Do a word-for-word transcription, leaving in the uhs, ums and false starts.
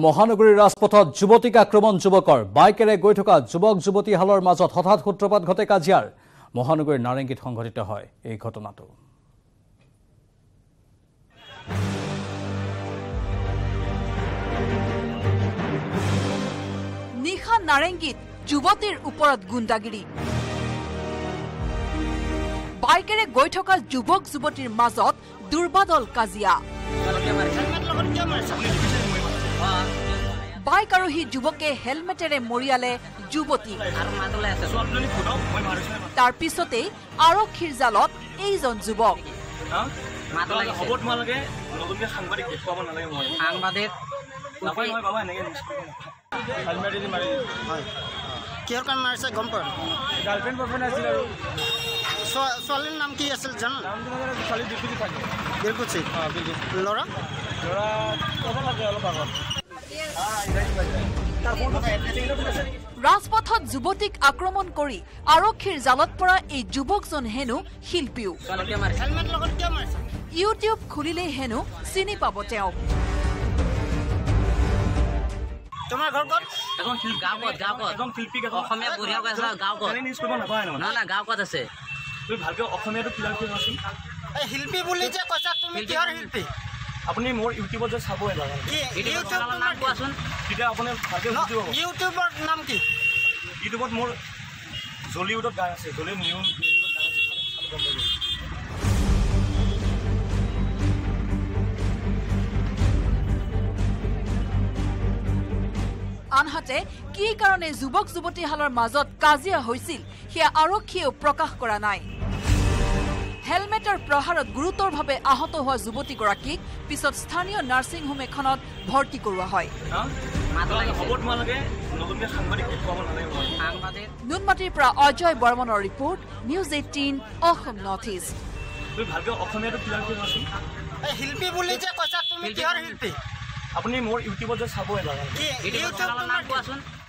Mohanaguri Raspothat Jubotik Akraman Jubokor, Bikere Goitoka, Jubok Juboti Halor Mazot, Hotat Hutropat Gote Kajar, Mohanaguri Narangit Hongorita Hoy, a Kotonato. Niha Narangit, Jubotir Uporat Gundagiri Bikere Goitoka, Jubok Jubotir Mazot, Durbadol Kazia. Bike arohi juboke helmetere moriale juboti. Tarpisote aro khirzalot eizon jubok. Raspothat Jubotik Akromon Kori, Arokhir Zalotpora, a Jubokson Henu, Hilpiu. YouTube Kulile Henu, Sini Paboteo. अपने मोर YouTuber जो सबो है लगा YouTuber नाम को सुन सीधा अपने YouTuber नाम की यूट्यूबर मोर जॉलीवुड गाना से जॉली न्यू আনহাতে কি কারণে যুবক যুবতী হালৰ মাজত কাজিয়া হৈছিল হিয়া আৰক্ষীয়ে প্ৰকাশ কৰা নাই হেলমেটৰ প্ৰহাৰত গুৰুতৰভাৱে আহত হোৱা যুৱতী গৰাকীক পিছত স্থানীয় নাৰ্সিং হোম এখনত ভৰ্তি কৰোৱা হয়। নুনমাটিৰ পৰা অজয় বৰ্মনৰ report news eighteen Assam northeast. আপুনি মোৰ ইউটিউবত চাব লাগে।